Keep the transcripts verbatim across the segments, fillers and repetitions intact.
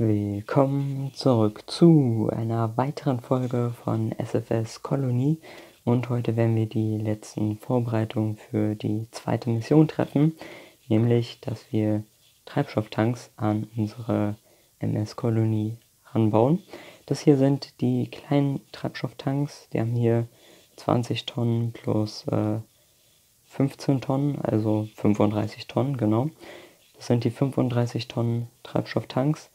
Willkommen zurück zu einer weiteren Folge von S F S Colony, und heute werden wir die letzten Vorbereitungen für die zweite Mission treffen, nämlich dass wir Treibstofftanks an unsere M S-Kolonie ranbauen. Das hier sind die kleinen Treibstofftanks, die haben hier zwanzig Tonnen plus äh, fünfzehn Tonnen, also fünfunddreißig Tonnen, genau. Das sind die fünfunddreißig Tonnen Treibstofftanks.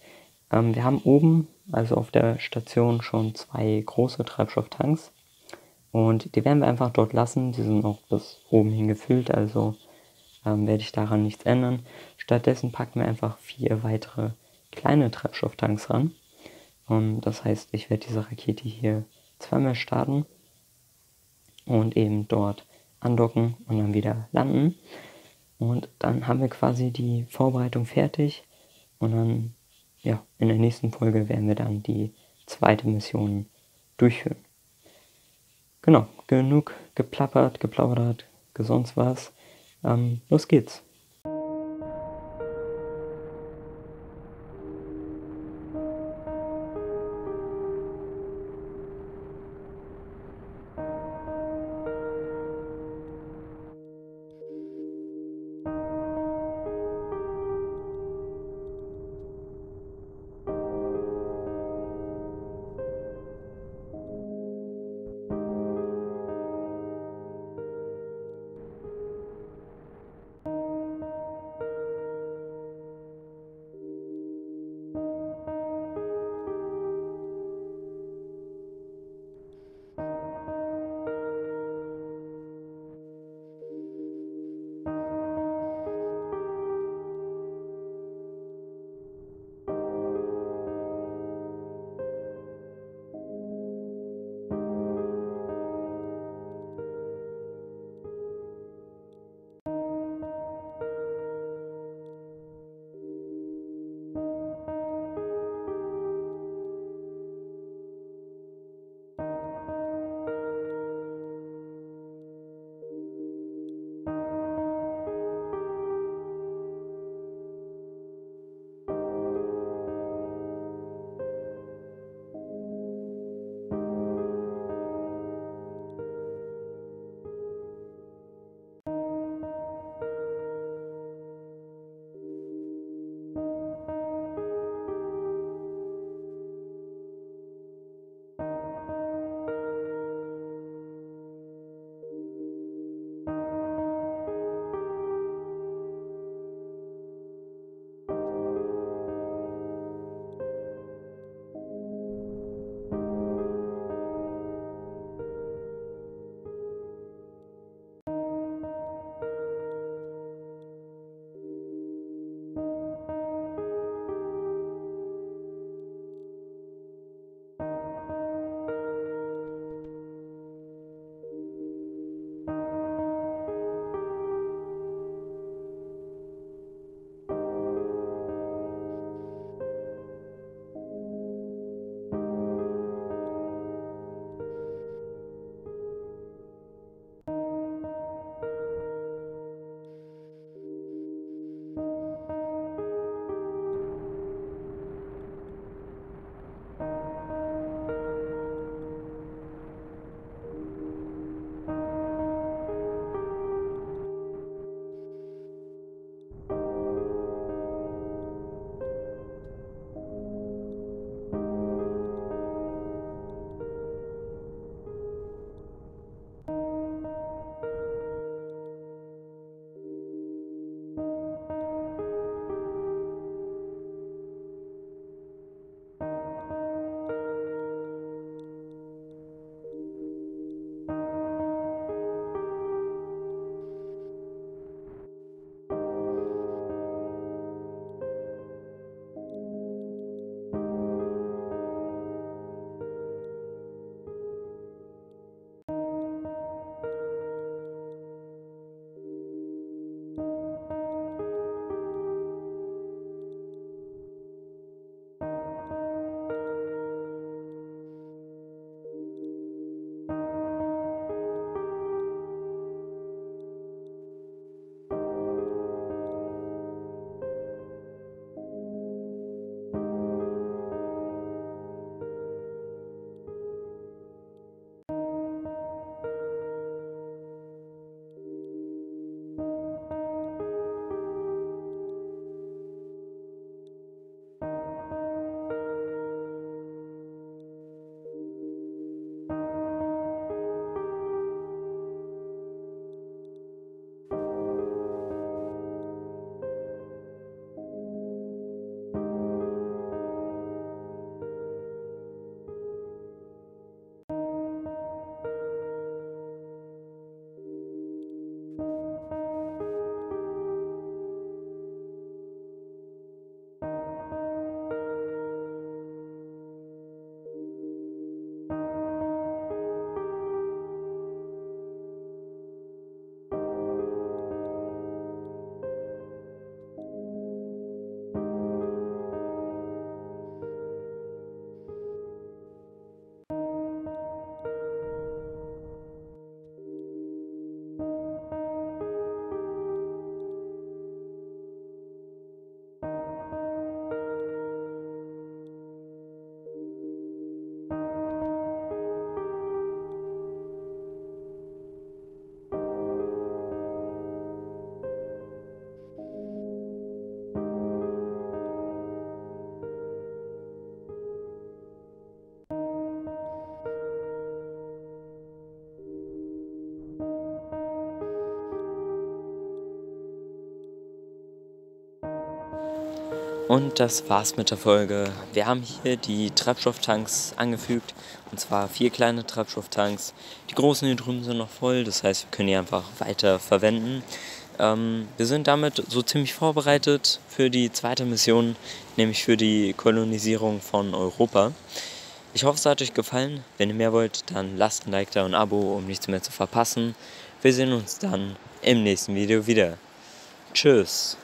Wir haben oben, also auf der Station, schon zwei große Treibstofftanks, und die werden wir einfach dort lassen. Die sind auch bis oben hin gefüllt, also ähm, werde ich daran nichts ändern. Stattdessen packen wir einfach vier weitere kleine Treibstofftanks ran. Und das heißt, ich werde diese Rakete hier zweimal starten und eben dort andocken und dann wieder landen. Und dann haben wir quasi die Vorbereitung fertig, und dann... ja, in der nächsten Folge werden wir dann die zweite Mission durchführen. Genau, genug geplappert, geplaudert, sonst was. Ähm, los geht's! Und das war's mit der Folge. Wir haben hier die Treibstofftanks angefügt, und zwar vier kleine Treibstofftanks. Die großen hier drüben sind noch voll, das heißt, wir können die einfach weiter verwenden. Ähm, wir sind damit so ziemlich vorbereitet für die zweite Mission, nämlich für die Kolonisierung von Europa. Ich hoffe, es hat euch gefallen. Wenn ihr mehr wollt, dann lasst ein Like da und ein Abo, um nichts mehr zu verpassen. Wir sehen uns dann im nächsten Video wieder. Tschüss!